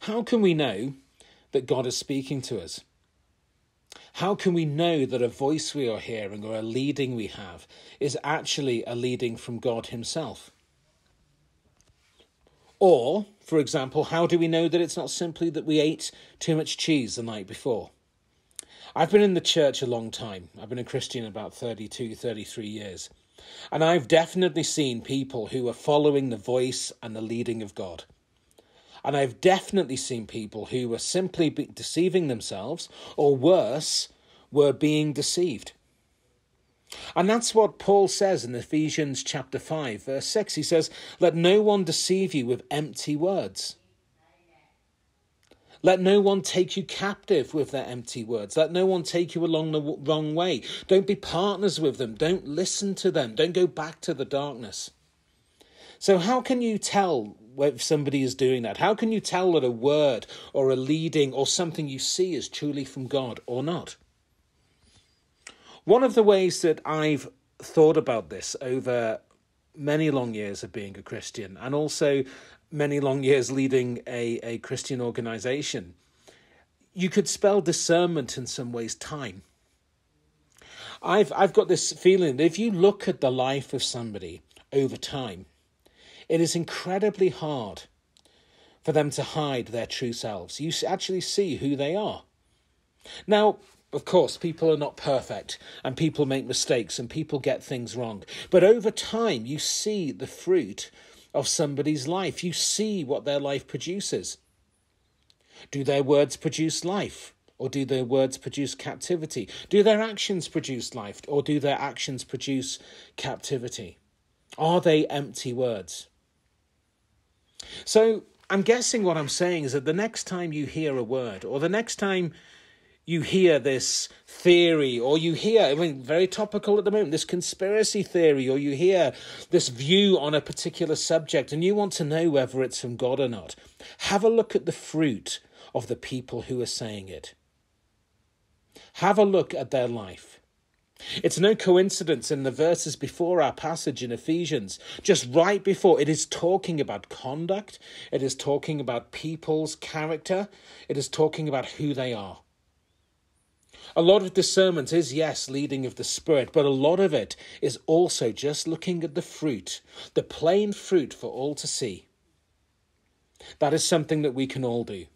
How can we know that God is speaking to us? How can we know that a voice we are hearing or a leading we have is actually a leading from God himself? Or, for example, how do we know that it's not simply that we ate too much cheese the night before? I've been in the church a long time. I've been a Christian about 32, 33 years. And I've definitely seen people who are following the voice and the leading of God. And I've definitely seen people who were simply deceiving themselves, or worse, were being deceived. And that's what Paul says in Ephesians chapter 5, verse 6. He says, "Let no one deceive you with empty words." Let no one take you captive with their empty words. Let no one take you along the wrong way. Don't be partners with them. Don't listen to them. Don't go back to the darkness. So how can you tell if somebody is doing that? How can you tell that a word or a leading or something you see is truly from God or not? One of the ways that I've thought about this over many long years of being a Christian, and also many long years leading a Christian organization, you could spell discernment in some ways time. I've got this feeling that if you look at the life of somebody over time, it is incredibly hard for them to hide their true selves. You actually see who they are. Now, of course, people are not perfect, and people make mistakes, and people get things wrong. But over time, you see the fruit of somebody's life. You see what their life produces. Do their words produce life, or do their words produce captivity? Do their actions produce life, or do their actions produce captivity? Are they empty words? So I'm guessing what I'm saying is that the next time you hear a word, or the next time you hear this theory, or you hear, very topical at the moment, this conspiracy theory, or you hear this view on a particular subject, and you want to know whether it's from God or not, have a look at the fruit of the people who are saying it. Have a look at their life. It's no coincidence in the verses before our passage in Ephesians, just right before, it is talking about conduct, it is talking about people's character, it is talking about who they are. A lot of discernment is, yes, leading of the Spirit, but a lot of it is also just looking at the fruit, the plain fruit for all to see. That is something that we can all do.